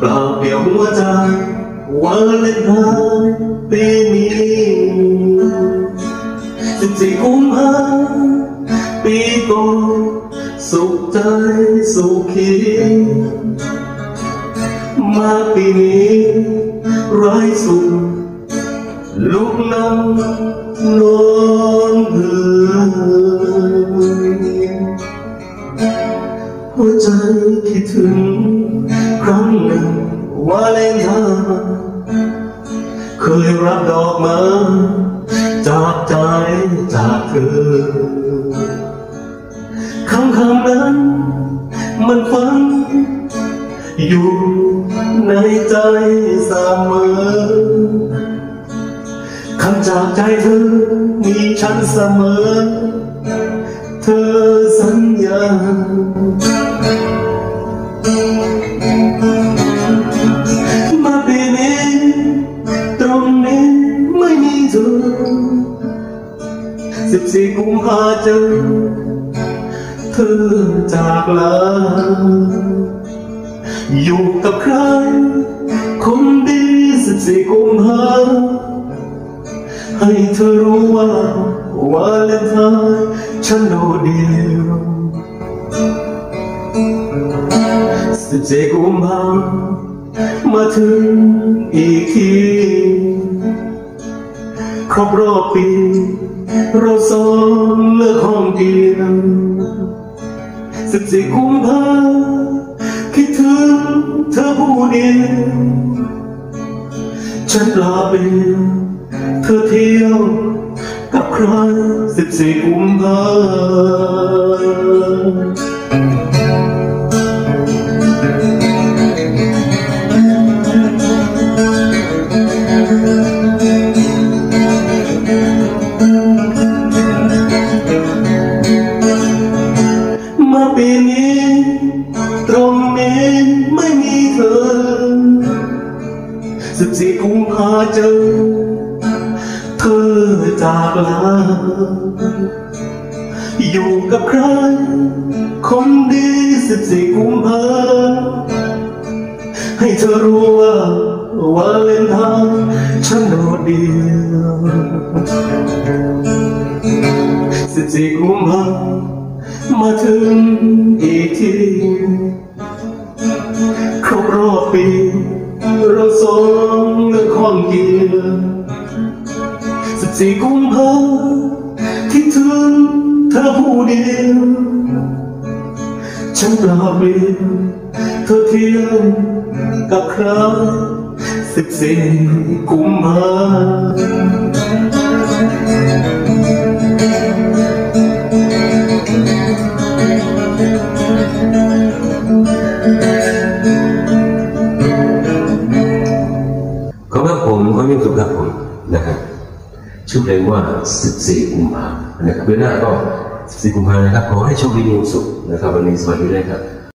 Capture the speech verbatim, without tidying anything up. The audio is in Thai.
เปล่าเปลี่ยวหัวใจวันเล่นน้ำเป็นนี้สิบสี่กุมภาปีก่อนสุขใจสุขีมาปีนี้ไร้สุขลุกน้ำล้นเหือยหัวใจคิดถึงครั้งหนึ่งวาเลนไทน์เคยรับดอกไม้จากใจจากเธอคำคำนั้นมันฝันอยู่ในใจเสมอคำจากใจเธอมีฉันเสมอเธอสัญญามาปีนี้ตรงนี้ไม่มีเธอสิบสี่กุมภาเจอเธอจากลาอยู่กับใครคนดีสิบสี่กุมภาให้เธอรู้ว่าว่าเลนไทน์ฉันโดดเดียวสิบสี่กุมภามาถึงอีกทีครบรอบปีเราสองเลิกห้องเดียวสิบสี่กุมภาคิดถึงเธอผู้เดียวฉันลาไปเธอเที่ยวกับใครสิบสี่กุมภามาปีนี้ตรงนี้ไม่มีเธอสิบสี่กุมภาเจอเธอจากลาอยู่กับใครคนดีสิบสี่กุมภาให้เธอรู้ว่าวาเลนไทน์ฉันโดดเดียวสิบสี่กุมภามาถึงอีกทีครบรอบปีเราสองเลือกห้องเดียวสิบสี่กุมภาคิดถึงเธอผู้เดียวฉันกลับไปเธอเที่ยวกับใครสิบสี่กุมภาชื่อเพลงว่าสิบสี่กุมภานะครับเดือนหน้าก็สิบสี่กุมภานะครับขอให้โชคดีมีความสุขนะครับวันนี้สวัสดีเลยครับ